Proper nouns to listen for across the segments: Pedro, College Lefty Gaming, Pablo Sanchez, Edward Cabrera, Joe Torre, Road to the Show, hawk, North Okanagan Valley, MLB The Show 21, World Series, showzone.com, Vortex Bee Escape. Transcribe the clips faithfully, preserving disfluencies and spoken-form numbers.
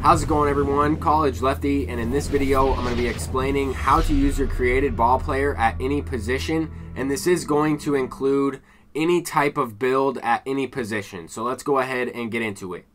How's it going, everyone? College Lefty, and in this video I'm going to be explaining how to use your created ball player at any position, and this is going to include any type of build at any position. So let's go ahead and get into it.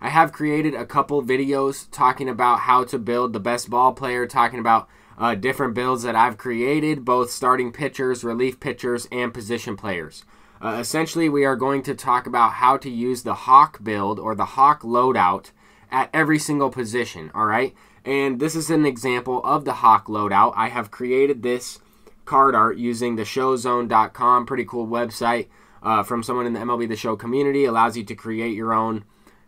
I have created a couple videos talking about how to build the best ball player, talking about uh, different builds that I've created, both starting pitchers, relief pitchers, and position players. Uh, essentially, we are going to talk about how to use the hawk build or the hawk loadout at every single position, all right? And this is an example of the hawk loadout. I have created this card art using the show zone dot com, pretty cool website uh, from someone in the M L B The Show community. Allows you to create your own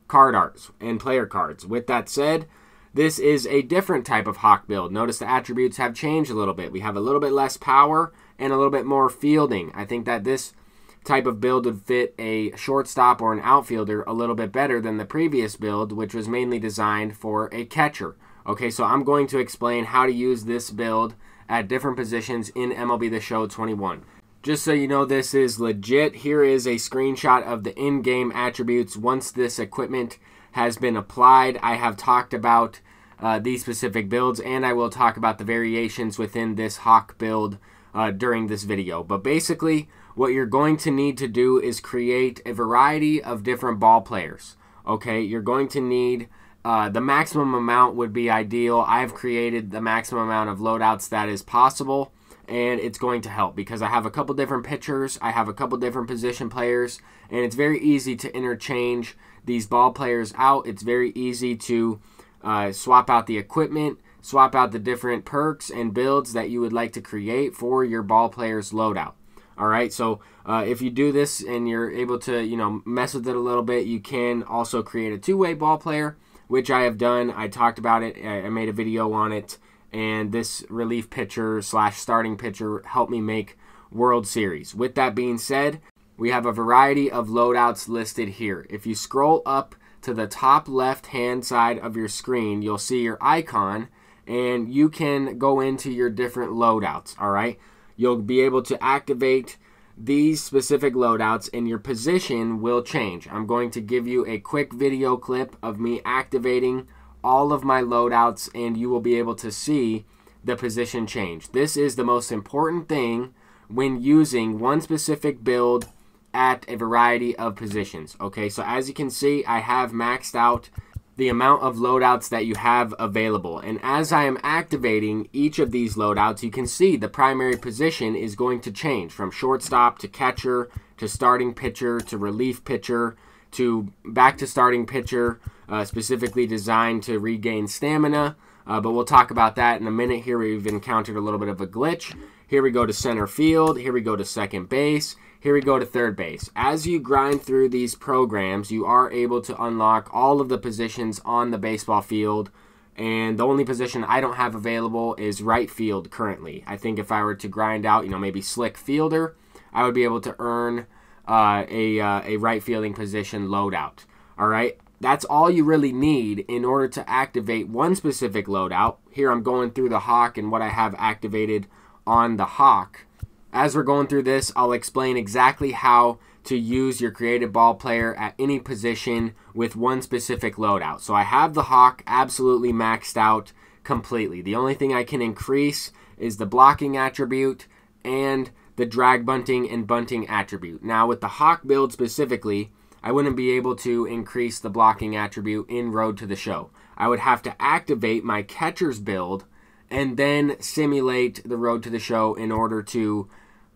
card arts and player cards. With that said, this is a different type of hawk build. Notice the attributes have changed a little bit. We have a little bit less power and a little bit more fielding. I think that this type of build would fit a shortstop or an outfielder a little bit better than the previous build, which was mainly designed for a catcher. Okay, so I'm going to explain how to use this build at different positions in M L B The Show twenty-one. Just so you know, this is legit. Here is a screenshot of the in-game attributes once this equipment has been applied. I have talked about uh, these specific builds, and I will talk about the variations within this hawk build uh, during this video. But basically, what you're going to need to do is create a variety of different ball players. Okay, you're going to need uh, the maximum amount would be ideal. I've created the maximum amount of loadouts that is possible, and it's going to help because I have a couple different pitchers, I have a couple different position players, and it's very easy to interchange these ball players out. It's very easy to uh, swap out the equipment, swap out the different perks and builds that you would like to create for your ball player's loadout. All right, so uh, if you do this and you're able to, you know, mess with it a little bit, you can also create a two-way ball player, which I have done. I talked about it. I made a video on it, and this relief pitcher slash starting pitcher helped me make World Series. With that being said, we have a variety of loadouts listed here. If you scroll up to the top left-hand side of your screen, you'll see your icon, and you can go into your different loadouts, all right? You'll be able to activate these specific loadouts, and your position will change. I'm going to give you a quick video clip of me activating all of my loadouts, and you will be able to see the position change. This is the most important thing when using one specific build at a variety of positions. Okay, so as you can see, I have maxed out the amount of loadouts that you have available, and as I am activating each of these loadouts, you can see the primary position is going to change from shortstop to catcher to starting pitcher to relief pitcher to back to starting pitcher, uh, specifically designed to regain stamina, uh, but we'll talk about that in a minute. Here we've encountered a little bit of a glitch. Here we go to center field, here we go to second base, here we go to third base. As you grind through these programs, you are able to unlock all of the positions on the baseball field. And the only position I don't have available is right field currently. I think if I were to grind out, you know, maybe slick fielder, I would be able to earn uh, a, uh, a right fielding position loadout. All right, that's all you really need in order to activate one specific loadout. Here I'm going through the hawk and what I have activated on the hawk. As we're going through this, I'll explain exactly how to use your created ball player at any position with one specific loadout. So I have the hawk absolutely maxed out completely. The only thing I can increase is the blocking attribute and the drag bunting and bunting attribute. Now with the hawk build specifically, I wouldn't be able to increase the blocking attribute in Road to the Show. I would have to activate my catcher's build and then simulate the Road to the Show in order to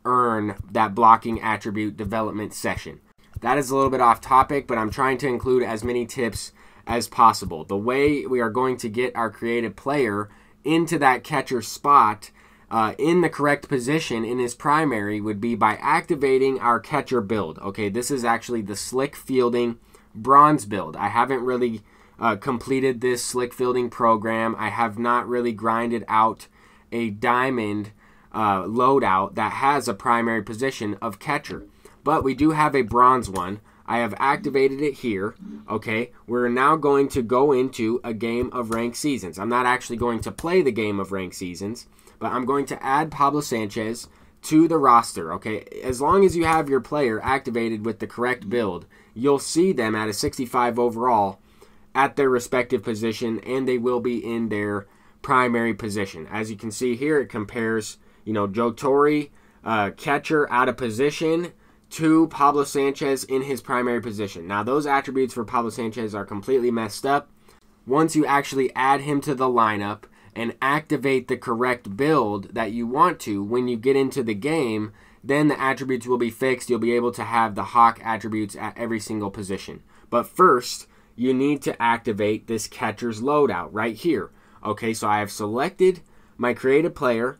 earn that blocking attribute development session. That is a little bit off topic, but I'm trying to include as many tips as possible. The way we are going to get our created player into that catcher spot uh, in the correct position in his primary would be by activating our catcher build. Okay, this is actually the slick fielding bronze build. I haven't really Uh, completed this slick fielding program. I have not really grinded out a diamond uh, loadout that has a primary position of catcher, but we do have a bronze one. I have activated it here. Okay, we're now going to go into a game of ranked seasons. I'm not actually going to play the game of ranked seasons, but I'm going to add Pablo Sanchez to the roster. Okay, as long as you have your player activated with the correct build, you'll see them at a sixty-five overall at their respective position, and they will be in their primary position. As you can see here, it compares, you know, Joe Torre, uh, catcher out of position, to Pablo Sanchez in his primary position. Now, those attributes for Pablo Sanchez are completely messed up. Once you actually add him to the lineup and activate the correct build that you want to when you get into the game, then the attributes will be fixed. You'll be able to have the Hawk attributes at every single position. But first, you need to activate this catcher's loadout right here. Okay, so I have selected my created player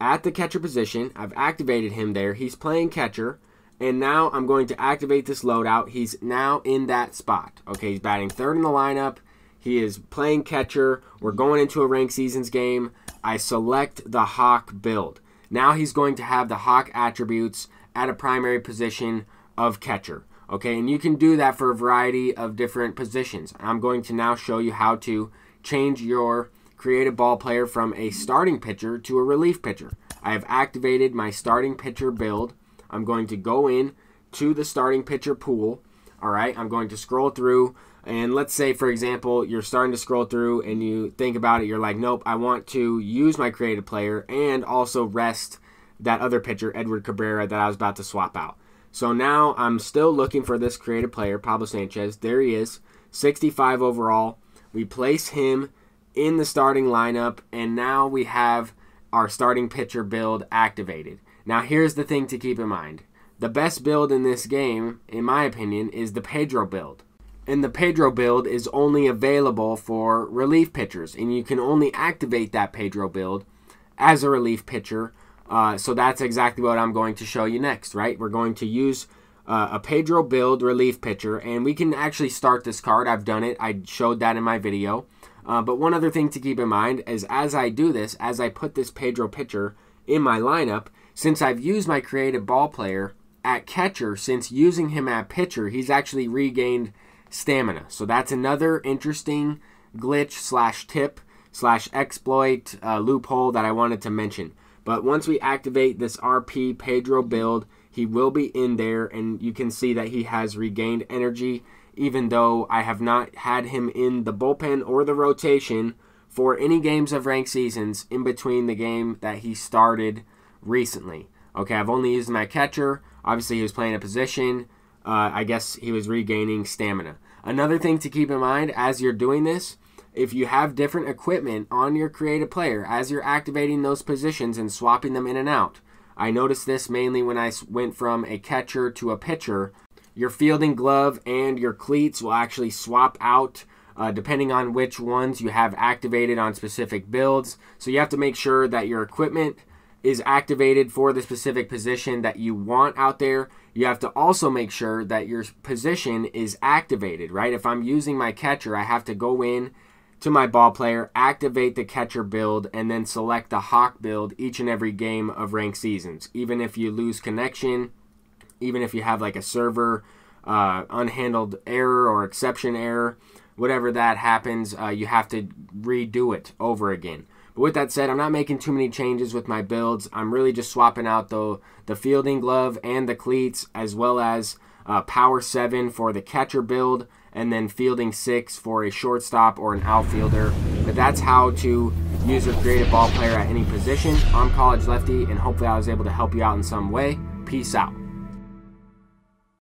at the catcher position. I've activated him there. He's playing catcher. And now I'm going to activate this loadout. He's now in that spot. Okay, he's batting third in the lineup. He is playing catcher. We're going into a ranked seasons game. I select the Hawk build. Now he's going to have the Hawk attributes at a primary position of catcher. Okay, and you can do that for a variety of different positions. I'm going to now show you how to change your creative ball player from a starting pitcher to a relief pitcher. I have activated my starting pitcher build. I'm going to go in to the starting pitcher pool. All right, I'm going to scroll through, and let's say, for example, you're starting to scroll through and you think about it, you're like, nope, I want to use my creative player and also rest that other pitcher, Edward Cabrera, that I was about to swap out. So now I'm still looking for this creative player, Pablo Sanchez. There he is, sixty-five overall. We place him in the starting lineup, and now we have our starting pitcher build activated. Now, here's the thing to keep in mind. The best build in this game, in my opinion, is the Pedro build. And the Pedro build is only available for relief pitchers, and you can only activate that Pedro build as a relief pitcher. Uh, so that's exactly what I'm going to show you next, right? We're going to use uh, a Pedro build relief pitcher, and we can actually start this card. I've done it. I showed that in my video. Uh, but one other thing to keep in mind is as I do this, as I put this Pedro pitcher in my lineup, since I've used my creative ball player at catcher, since using him at pitcher, he's actually regained stamina. So that's another interesting glitch slash tip slash exploit uh, loophole that I wanted to mention. But once we activate this R P Pedro build, he will be in there, and you can see that he has regained energy, even though I have not had him in the bullpen or the rotation for any games of ranked seasons in between the game that he started recently. Okay, I've only used my catcher. Obviously, he was playing a position. Uh, I guess he was regaining stamina. Another thing to keep in mind as you're doing this, if you have different equipment on your creative player, as you're activating those positions and swapping them in and out, I noticed this mainly when I went from a catcher to a pitcher, your fielding glove and your cleats will actually swap out Uh, depending on which ones you have activated on specific builds. So you have to make sure that your equipment is activated for the specific position that you want out there. You have to also make sure that your position is activated, right? If I'm using my catcher, I have to go in to my ball player, activate the catcher build, and then select the Hawk build each and every game of ranked seasons. Even if you lose connection, even if you have like a server uh, unhandled error or exception error, whatever that happens, uh, you have to redo it over again. But with that said, I'm not making too many changes with my builds. I'm really just swapping out the, the fielding glove and the cleats, as well as uh, power seven for the catcher build, and then fielding six for a shortstop or an outfielder. But that's how to use your creative ball player at any position. I'm College Lefty, and hopefully I was able to help you out in some way. Peace out.